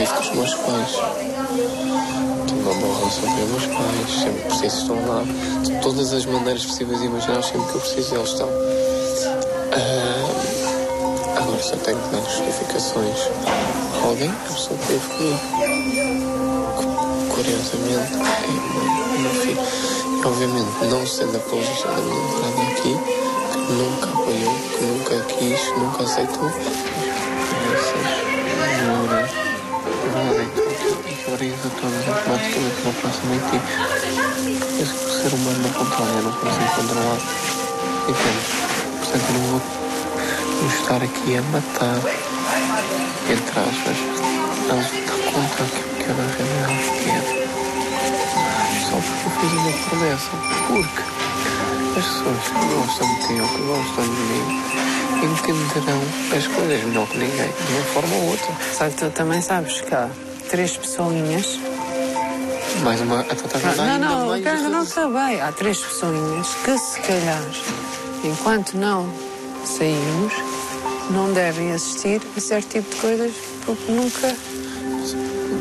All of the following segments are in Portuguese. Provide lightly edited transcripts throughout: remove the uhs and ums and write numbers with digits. disse dos meus pais. Tenho uma boa relação com os meus pais, sempre preciso, estão lá. De todas as maneiras possíveis e imaginar, sempre que eu preciso, eles estão. Agora só tenho que dar justificações a alguém que a pessoa teve comigo. Curiosamente, é o meu filho. E, obviamente, não sendo a posição da minha entrada aqui, que nunca apoiou, que nunca quis, nunca aceitou. Automaticamente não próximo em ti. Esse ser humano não controla, eu não consigo controlar. Entende? Portanto, eu não vou estar aqui a matar, entre aspas, a lutar contra aquilo que eu não quero. Só porque eu fiz uma promessa. Porque as pessoas que gostam de ti ou que gostam de mim entenderão as coisas melhor que ninguém, de uma forma ou outra. Só que tu também sabes que há 3 pessoinhas. Mais uma. Não, o cara não está bem. Há 3 pessoinhas que, se calhar, enquanto não saímos, não devem assistir a certo tipo de coisas, porque nunca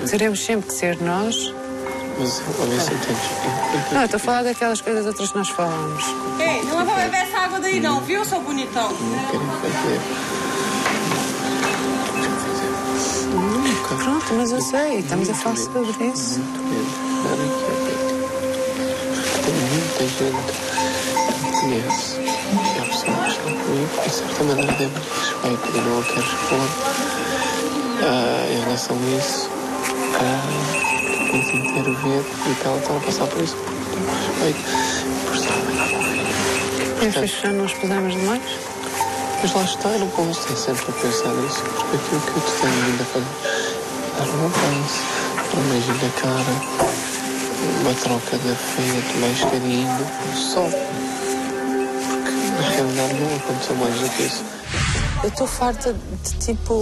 teremos sempre que ser nós. Mas alguém se entende. Não, estou a falar daquelas coisas outras que nós falamos. Ei, não vou beber essa água daí, não, viu, seu bonitão? Pronto, mas eu sei, estamos a falar sobre isso. Tem muita gente que me conhece. E há pessoas que estão comigo e, de certa maneira, devem respeito. Eu não quero expor em relação a isso. Tens de intervir e que ela está a passar por isso. Respeito. E depois já nos pesamos demais? Mas lá está, eu não posso estar sempre a pensar nisso, porque aquilo que eu te tenho ainda a fazer é dar um abraço, um beijo na cara, uma troca de afeto, mais carinho, só. Porque na realidade não aconteceu mais do que isso. Eu estou farta de tipo.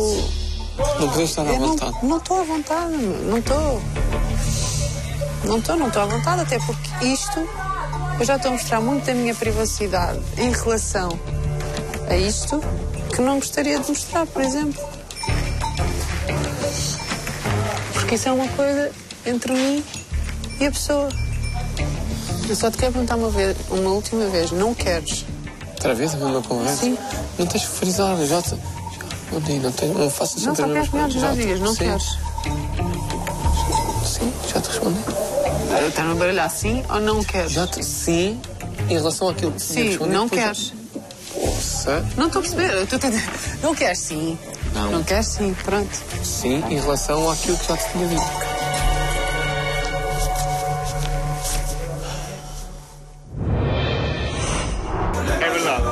Não podes estar à vontade. Não estou à vontade, não estou. Não estou à vontade, até porque isto. Eu já estou a mostrar muito da minha privacidade em relação a isto que não gostaria de mostrar, por exemplo. Porque isso é uma coisa entre mim e a pessoa. Eu só te quero perguntar uma última vez. Não queres? Outra vez a mesma conversa? Sim. Não tens que frisar, já te... Não faço isso entre mim. Não, só queres melhores dias, não queres? Sim, já te respondi. Está-me a baralhar, sim ou não queres? Já te... Sim, em relação àquilo que sim, respondi, não queres. Já... Não estou a perceber. Não queres sim. Não queres sim, pronto. Sim, em relação àquilo que já te tinha dito. É verdade.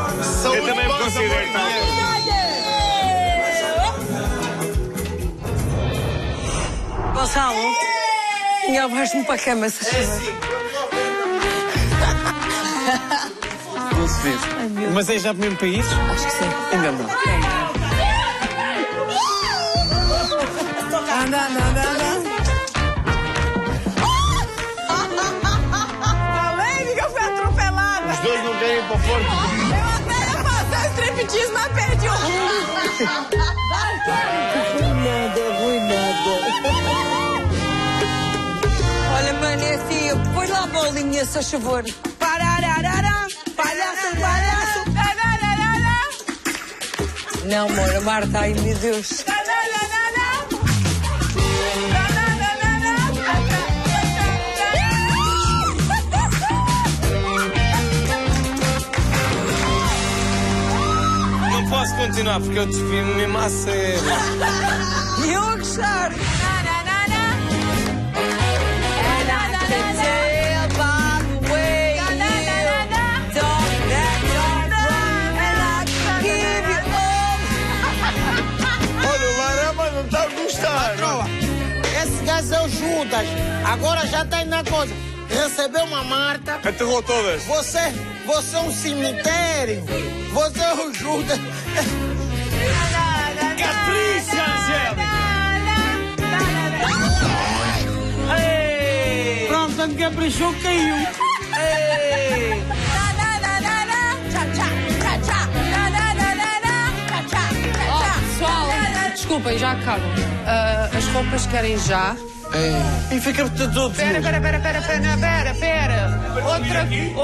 Eu também me considero tal. Gonçalo, minha vais-me para a cama, se chama. Ai, mas é já para o mesmo país? Acho que sim. Ainda não. Anda. Falei, que eu fui atropelada. Os dois não querem ir para fora. Eu até ia passar striptease, mas perdi o nada. Olha, Manecinho, põe lá a bolinha, se a favor. Parararará. Palhaço! Não, amor, Marta, ai meu Deus! Não posso continuar porque eu desvio-me mesmo a sério. E eu a gostar! Juntas, agora já tem na coisa. Recebeu uma Marta. Aterrou todas. Você é um cemitério. Você é o Judas. Capricha, Angélica. Pronto, quando caprichou, caiu. Tchau, tchau, tchau, tchau. Pessoal, Desculpem, já acabo. As roupas querem já. E fica todos. Pera.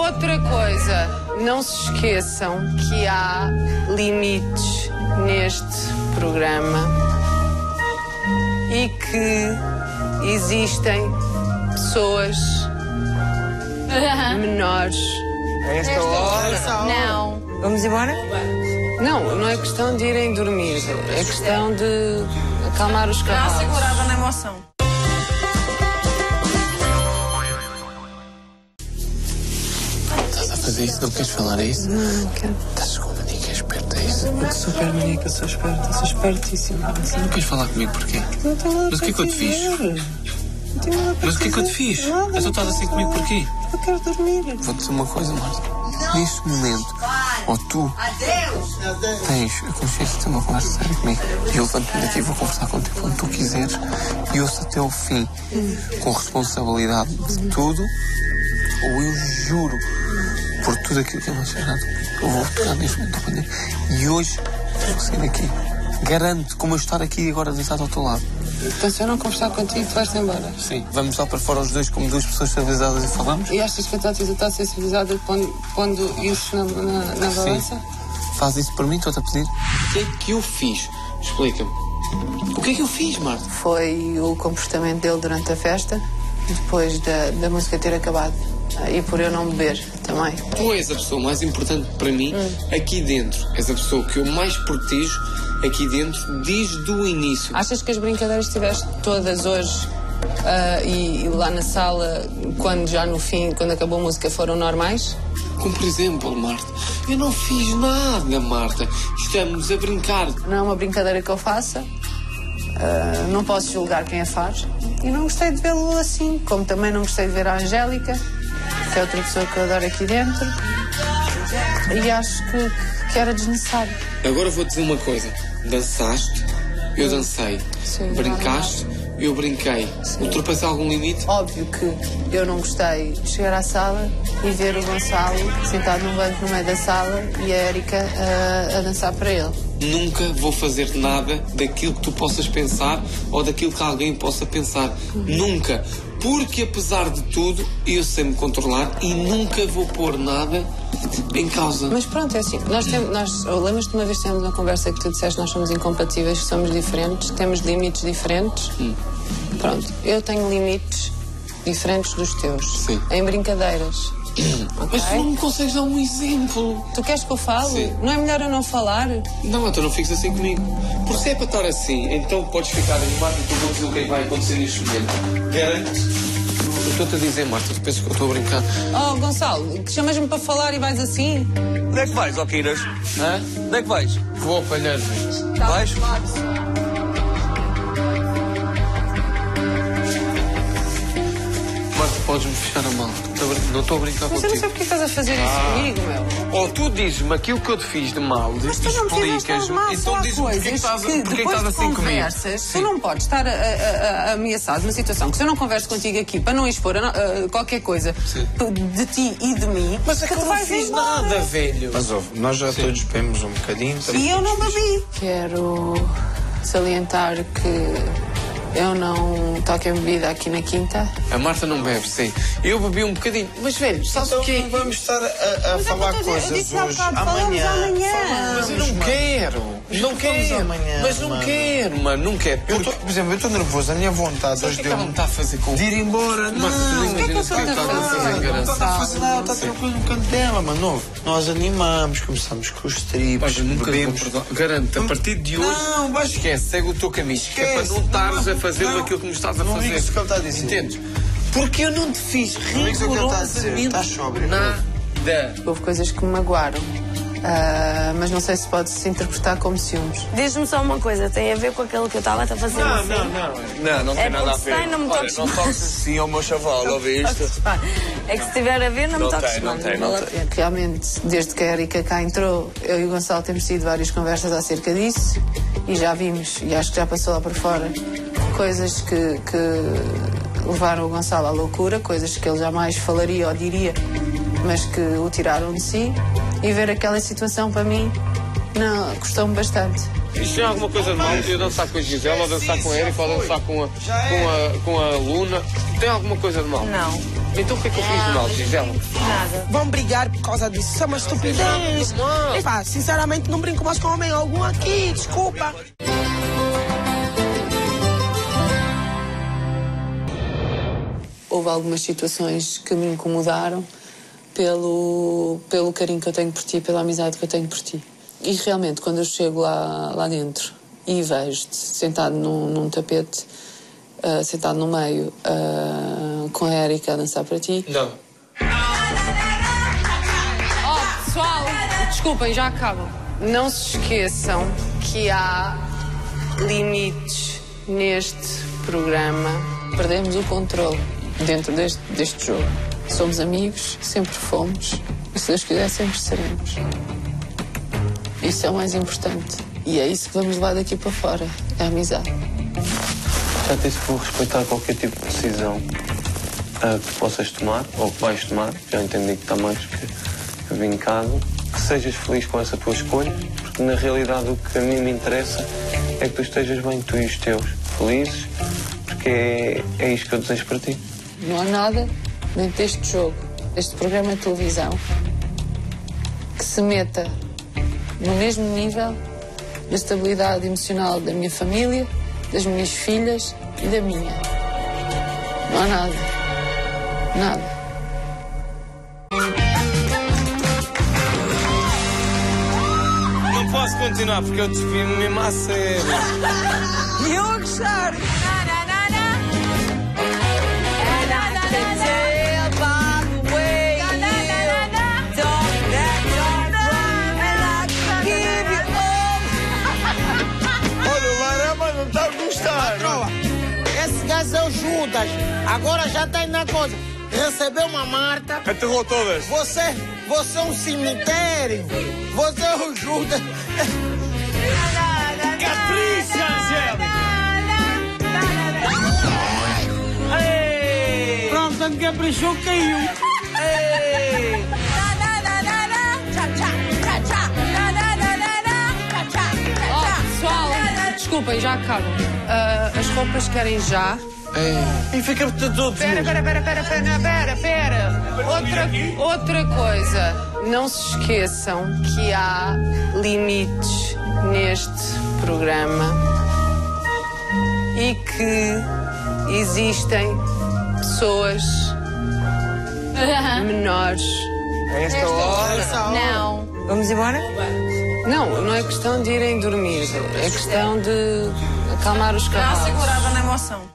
Outra coisa. Não se esqueçam que há limites neste programa e que existem pessoas menores. A esta hora? Não. Vamos embora? Não, não é questão de irem dormir. É questão de acalmar os cavalos. Não segurava na emoção. Mas é isso, não queres falar, é isso? Não, quero. Estás com manica esperta, é isso? Eu sou super manica, sou esperta, sou espertíssima. Não queres falar comigo, porquê? Não tenho nada. Mas o que é que eu te fiz? Mas o que é que eu te fiz? Mas tu estás assim comigo, porquê? Eu quero dormir. Vou-te dizer uma coisa, Marta. Neste momento, ou tu tens a consciência de ter uma conversa séria comigo, e eu levanto-me daqui e vou conversar contigo quando tu quiseres, e ouço até ao fim, com responsabilidade de tudo, ou eu juro por tudo aquilo que eu não achei nada, eu vou pegar neste momento da bandeira. E hoje tenho que sair daqui. Garanto, como eu estar aqui agora deitado ao teu lado. Então, se eu não conversar contigo, tu vais-te embora. Sim, vamos lá para fora os dois como duas pessoas civilizadas e falamos. E achas que a tua está a ser civilizada pondo isso na balança? Faz isso por mim, estou-te a pedir. O que é que eu fiz? Explica-me. O que é que eu fiz, Marta? Foi o comportamento dele durante a festa, depois da música ter acabado. E por eu não beber também. Tu és a pessoa mais importante para mim aqui dentro. És a pessoa que eu mais protejo aqui dentro desde o início. Achas que as brincadeiras que tiveste todas hoje e lá na sala, quando já no fim, quando acabou a música, foram normais? Como por exemplo, Marta, eu não fiz nada, Marta. Estamos a brincar. Não é uma brincadeira que eu faça. Não posso julgar quem a faz. E não gostei de vê-lo assim, como também não gostei de ver a Angélica, que é outra pessoa que eu adoro aqui dentro, e acho que era desnecessário. Agora vou dizer uma coisa. Dançaste, eu dancei. Sim, brincaste, eu brinquei. Ultrapassei algum limite? Óbvio que eu não gostei de chegar à sala e ver o Gonçalo sentado num banco no meio da sala e a Érica a dançar para ele. Nunca vou fazer nada daquilo que tu possas pensar ou daquilo que alguém possa pensar. Nunca. Porque, apesar de tudo, eu sei me controlar e nunca vou pôr nada em causa. Mas pronto, é assim. Lembras-te de uma vez que temos uma conversa que tu disseste que nós somos incompatíveis, que somos diferentes, temos limites diferentes. Pronto. Eu tenho limites diferentes dos teus. Sim. Em brincadeiras. Okay. Mas tu não me consegues dar um exemplo. Tu queres que eu fale? Sim. Não é melhor eu não falar? Não, então não fiques assim comigo. Por se é para estar assim, então podes ficar animado e tu vou dizer o que vai acontecer neste momento. Garanto. Eu estou-te a dizer, Marta, tu pensas que eu estou a brincar. Oh, Gonçalo, chamas-me para falar e vais assim? Onde é que vais, Oquiras? Hã? Onde é que vais? Vou apanhar, gente. Tá, vais? Claro. Podes-me fechar a mão. Não estou a brincar contigo. Mas eu não sei porque estás a fazer isso comigo, meu. Ou tu dizes-me aquilo que eu te fiz de mal. Mas tu não me fizeste mal, então diz-me porquê estás assim comigo. Tu não podes estar ameaçado numa situação que se eu não converso contigo aqui para não expor qualquer coisa de ti e de mim. Mas é que eu não fiz nada, velho. Mas ouve, nós já todos bebemos um bocadinho. E eu não bebi. Quero salientar que... eu não toco em bebida aqui na quinta. A Marta não bebe, sim. Eu bebi um bocadinho. Mas, velho, sabes o quê? Então vamos estar a falar coisas hoje. Amanhã. Mas eu não quero. Não quero. Mas não quero, mano. Não quero. Por exemplo, eu estou nervoso. A minha vontade hoje deu-me... está a fazer com... de ir embora. Não. Mas que eu estou a fazer? Não, está tranquilo no canto dela, mano. Nós animamos, começamos com os tribos, bebemos. Garanto, a partir de hoje... Não, vai. Esquece, segue o teu caminho. Esquece. Para não estares a fazer aquilo que me estás a fazer. Não digo o que ele está a dizer. Entendes? Porque eu não te fiz rigorosamente nada. Houve coisas que me magoaram, mas não sei se pode-se interpretar como ciúmes. Diz-me só uma coisa, tem a ver com aquilo que eu estava a fazer? Não tem nada a ver. Olha, não toques assim ao meu chaval, ouviste? É que se tiver a ver, não me toques. Não tem. Realmente, desde que a Érica cá entrou, eu e o Gonçalo temos tido várias conversas acerca disso e já vimos, e acho que já passou lá para fora, coisas que levaram o Gonçalo à loucura, coisas que ele jamais falaria ou diria, mas que o tiraram de si, e ver aquela situação para mim, não, custou-me bastante. Isto tem alguma coisa de mal de eu dançar com a Gisela, ou dançar com a Erika, ou dançar com a Luna? Tem alguma coisa de mal? Não. Então o que é que eu fiz de mal, Gisela? Nada. Vão brigar por causa disso, isso é uma estupidez. Pá, sinceramente não brinco mais com homem algum aqui, desculpa. Houve algumas situações que me incomodaram pelo carinho que eu tenho por ti, pela amizade que eu tenho por ti. E realmente, quando eu chego lá dentro e vejo-te sentado num tapete, sentado no meio, com a Erika a dançar para ti... Não. Oh, pessoal, desculpem, já acabam. Não se esqueçam que há limites neste programa. Perdemos o controle dentro deste jogo. Somos amigos, sempre fomos, e se Deus quiser sempre seremos. Isso é o mais importante. E é isso que vamos levar daqui para fora. É a amizade. Já disse que vou respeitar qualquer tipo de decisão que possas tomar, ou que vais tomar. Já entendi que está mais que vincado. Que sejas feliz com essa tua escolha, porque na realidade o que a mim me interessa é que tu estejas bem, tu e os teus, felizes, porque é isto que eu desejo para ti. Não há nada dentro deste jogo, deste programa de televisão, que se meta no mesmo nível da estabilidade emocional da minha família, das minhas filhas e da minha. Não há nada. Nada. Não posso continuar porque eu desvio-me a cedo. E eu a gostar. Juntas, agora já tem na coisa. Recebeu uma Marta. Aterrou todas. Você é um cemitério. Você é um Judas. Patrícia Angélica. Pronto, tanto que caprichou, caiu. Pessoal, desculpem, já acabam. As roupas querem já. E fica-me tudo... Pera. Outra coisa. Não se esqueçam que há limites neste programa e que existem pessoas menores. Esta hora? Não. Vamos embora? Não é questão de irem dormir. É questão de acalmar os cavalos. Não segurava na emoção.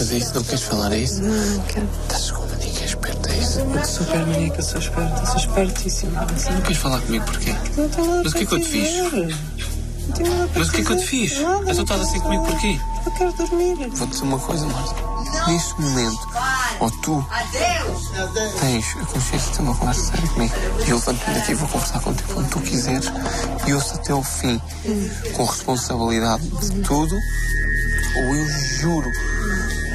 Mas é isso? Não queres falar? É isso? Não quero. Estás com manica esperta, é isso? Eu sou super manica, sou esperta, sou espertíssima. Não queres falar comigo porquê? Mas o que é que eu te fiz? Mas o que é que eu te fiz? Eu só estás assim comigo porquê? Eu quero dormir. Vou-te dizer uma coisa, Marta. Neste momento, ou tu tens a consciência de ter uma conversa séria comigo. E eu levanto-me daqui e vou conversar contigo quando tu quiseres. E ouço até ao fim, com responsabilidade de tudo, ou eu juro.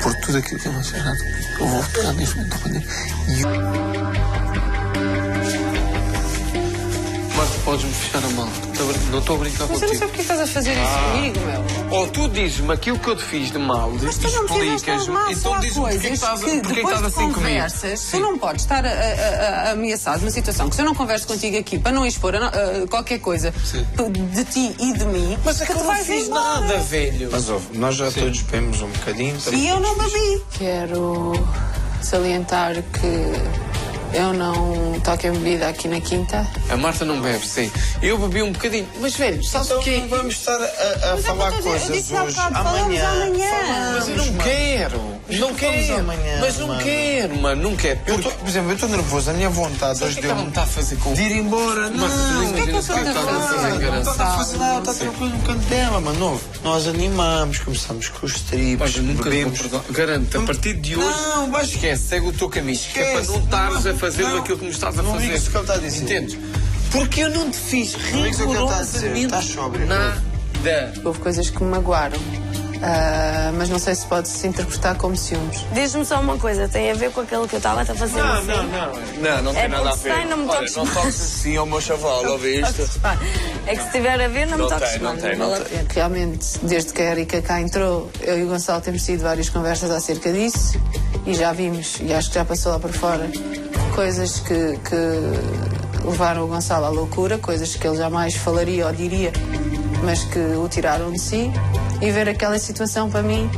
Por tudo aquilo que eu não achei nada, eu vou pegar neste momento para dentro. Marta, podes-me fechar a mão. Não estou a brincar contigo. Mas eu não sei porque estás a fazer isso comigo, meu. Ou tu dizes-me aquilo que eu te fiz de mal, explicas-me. Então diz-me porque estás assim comigo. Tu não podes estar ameaçado numa situação que se eu não converso contigo aqui para não expor qualquer coisa de ti e de mim. Mas é que tu não fiz nada, velho. Mas ouve, nós já todos bebemos um bocadinho. E eu não bebi. Quero salientar que... eu não toco em bebida aqui na quinta. A Marta não bebe, sim. Eu bebi um bocadinho. Mas, velho, sabes o quê? Não vamos estar a falar coisas hoje. Amanhã. Mas eu não quero. Não quero. Mas não quero, mano. Não quero. Por exemplo, eu estou nervoso. A minha vontade hoje de ir embora. Não, o que é que eu estou a fazer? Não, está tranquilo no canto dela, mano. Nós animamos, começamos com os trips, bebemos. Garanto, a partir de hoje... Não, mas esquece. Segue o teu caminho. Que é para não estares a fazer aquilo que me estás a fazer. Não digo o que ele está a dizer. Entendes? Porque eu não te fiz rigorosamente nada. Houve coisas que me magoaram. mas não sei se pode-se interpretar como ciúmes. Diz-me só uma coisa, tem a ver com aquilo que eu estava a fazer? Não, assim? Não tem nada a ver. Sai, não me toques. Olha, não toques assim ao meu chaval, ouve isto? É que se tiver a ver, não me toques. Não tem. Realmente, desde que a Erika cá entrou, eu e o Gonçalo temos tido várias conversas acerca disso e já vimos, e acho que já passou lá para fora, coisas que levaram o Gonçalo à loucura, coisas que ele jamais falaria ou diria, mas que o tiraram de si, e ver aquela situação para mim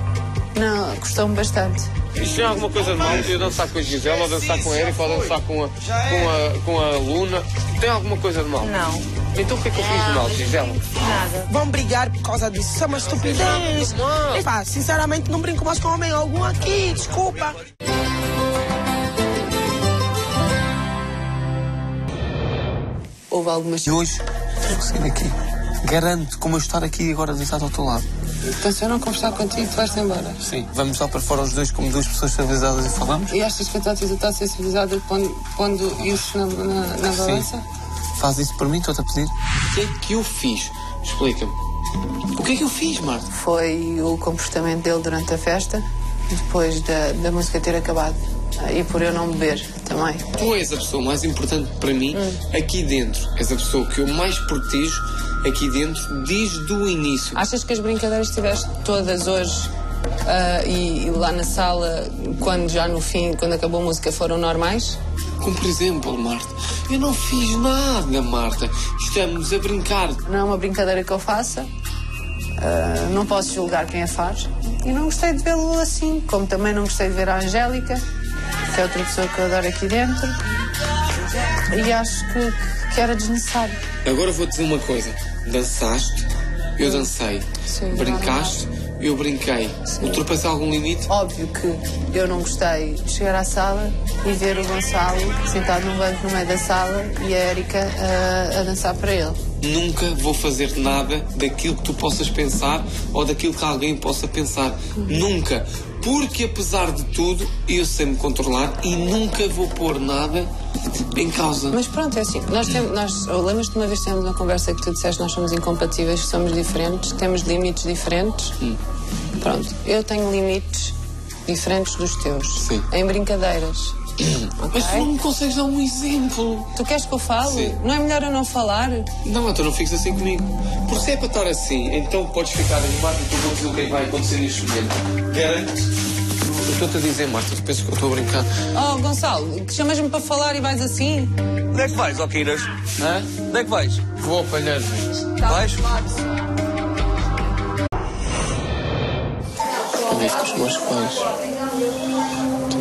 custou-me bastante. Isto é alguma coisa de mal? Eu dançar com a Gisela, ou dançar com a Erika, ou dançar com a Luna? Tem alguma coisa de mal? Não. Então o que é que eu fiz de mal, Gisela? Nada. Vão brigar por causa disso, é uma estupidez. Epá, sinceramente não brinco mais com homem algum aqui, desculpa. Houve algumas... E hoje, estou conseguindo aqui. Garanto, como eu estar aqui agora deitado ao teu lado. Então, se eu não conversar contigo, tu vais-te embora? Sim. Vamos lá para fora os dois como duas pessoas civilizadas e falamos? E achas que a tua vida está a ser civilizada pondo isso na balança? Faz isso por mim, estou-te a pedir. O que é que eu fiz? Explica-me. O que é que eu fiz, Marta? Foi o comportamento dele durante a festa, depois da música ter acabado. E por eu não beber também. Tu és a pessoa mais importante para mim aqui dentro. És a pessoa que eu mais protejo aqui dentro desde o início. Achas que as brincadeiras que tiveste todas hoje e lá na sala, quando já no fim, quando acabou a música, foram normais? Como por exemplo, Marta, eu não fiz nada, Marta. Estamos a brincar. Não é uma brincadeira que eu faça. Não posso julgar quem a faz. E não gostei de vê-lo assim, como também não gostei de ver a Angélica, que é outra pessoa que eu adoro aqui dentro, e acho que era desnecessário. Agora vou dizer uma coisa. Dançaste, eu dancei. Sim, brincaste, eu brinquei. Ultrapassei algum limite? Óbvio que eu não gostei de chegar à sala e ver o Gonçalo sentado num banco no meio da sala e a Erika a dançar para ele. Nunca vou fazer nada daquilo que tu possas pensar ou daquilo que alguém possa pensar. Nunca. Porque, apesar de tudo, eu sei me controlar e nunca vou pôr nada em causa. Mas pronto, é assim. Nós lembras-te de uma vez que temos uma conversa que tu disseste que nós somos incompatíveis, que somos diferentes, temos limites diferentes. Pronto. Eu tenho limites diferentes dos teus. Sim. Em brincadeiras. Okay. Mas tu não me consegues dar um exemplo. Tu queres que eu fale? Sim. Não é melhor eu não falar? Não, então não fiques assim comigo. Por se é para estar assim, então podes ficar animado e tu vou dizer o que vai acontecer neste momento. Garanto. Eu estou-te a dizer, Marta, tu pensas que eu estou a brincar? Oh, Gonçalo, chamas-me para falar e vais assim? Onde é que vais, Oquiras? Hã? Onde é que vais? Vou apanhar-me. Vais? Viste os meus pais.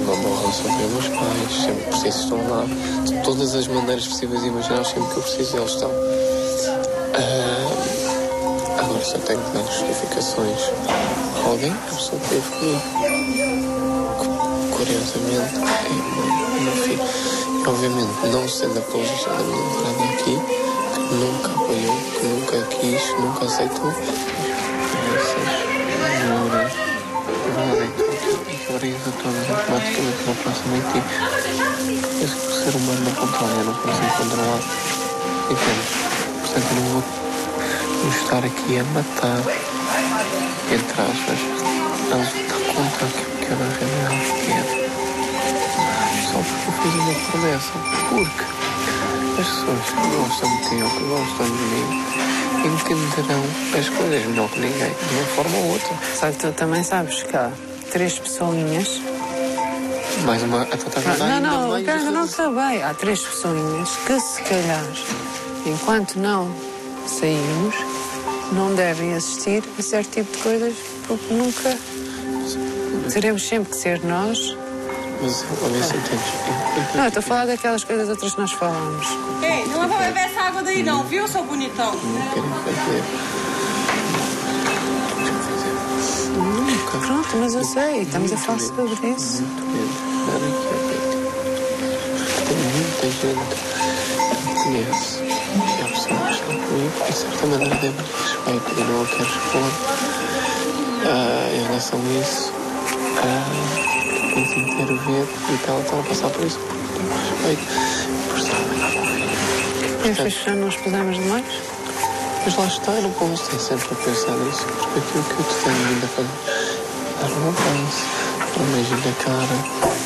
Uma boa relação com meus pais, sempre preciso estão lá, de todas as maneiras possíveis e imaginar, sempre que eu preciso eles estão. Agora só tenho que dar justificações a alguém que a pessoa teve comigo. Curiosamente, é meu filho. E obviamente, não sendo a posição da minha entrada aqui, que nunca apoiou, que nunca quis, nunca aceitou. Praticamente não posso mentir. Eu sei que o ser humano não controla, eu não consigo controlar. Entende? Portanto, eu não vou estar aqui a matar, entre aspas, a lutar contra aquilo que eu na realidade quero. Só porque eu fiz uma promessa. Porque as pessoas que gostam de ti ou que gostam de mim entenderão as coisas melhor que ninguém, de uma forma ou outra. Só que tu também sabes que há 3 pessoinhas. Mais uma... Não acabei. Há 3 pessoinhas que, se calhar, enquanto não saímos, não devem assistir a certo tipo de coisas, porque nunca... Teremos sempre que ser nós. Mas, olha, se entendes. Não, estou a falar daquelas coisas outras que nós falamos. Ei, não vou beber essa água daí não, viu, seu bonitão? Não quero beber. Nunca. Pronto, mas eu sei, estamos a falar sobre isso. Muito medo. Nada que eu tenho. Tem muita gente que me conhece. E há pessoas que estão comigo e, de certa maneira, dê-me respeito e não a quero expor. Em relação a isso, tens de intervir e tal, estão a passar por isso porque tenho respeito. Por estar a minha. Pensas que já nos pesamos demais? Mas lá está, eu não posso estar sempre a pensar nisso, porque aquilo que eu te tenho ainda para dar um abraço, um beijo na cara,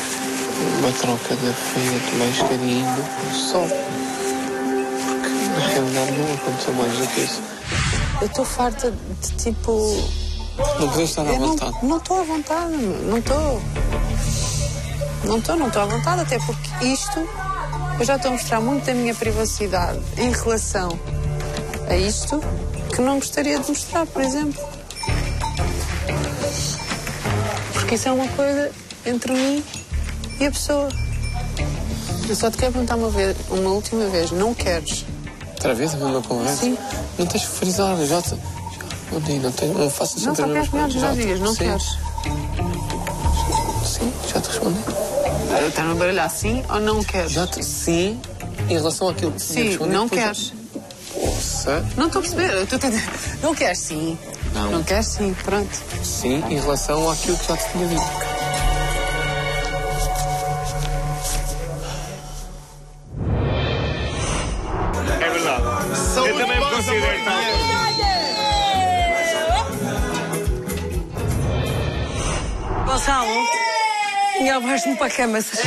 uma troca de afeto, mais carinho, só. Porque na realidade não aconteceu mais do que isso. Eu estou farta de tipo. Não podes estar à vontade. Não estou à vontade, não estou. Não estou à vontade, até porque isto. Eu já estou a mostrar muito da minha privacidade em relação a isto que não gostaria de mostrar, por exemplo. Porque isso é uma coisa entre mim e a pessoa. Eu só te quero perguntar uma última vez. Não queres? Outra vez a mesma conversa? Sim. Não tens que frisar, já te... Não faço isso outra vez. Não, só queres, não queres. Sim, já te respondi. Está-me a baralhar sim ou não queres? Já te... Sim, em relação àquilo que sim, respondi, não queres. Poxa. Não estou a perceber. Não queres sim. Não. Não queres sim, pronto. Sim, em relação àquilo que já te tinha dito. Gonçalo, melhor vais-me para a cama, se não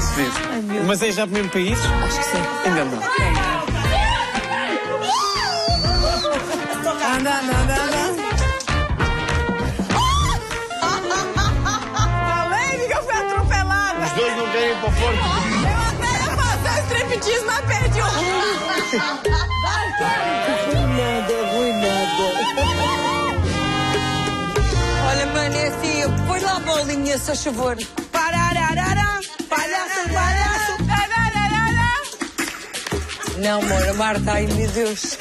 se diz. Ai, mas é já para o mesmo país? Acho que sim. Ainda não. Anda. Falei que eu fui atropelada. Os dois não vêm para fora. Diz, mas perdi o nada. Olha, Manecia, põe lá a bolinha, se faz favor. Parararará, palhaço. Não, amor, a Marta, ai meu Deus.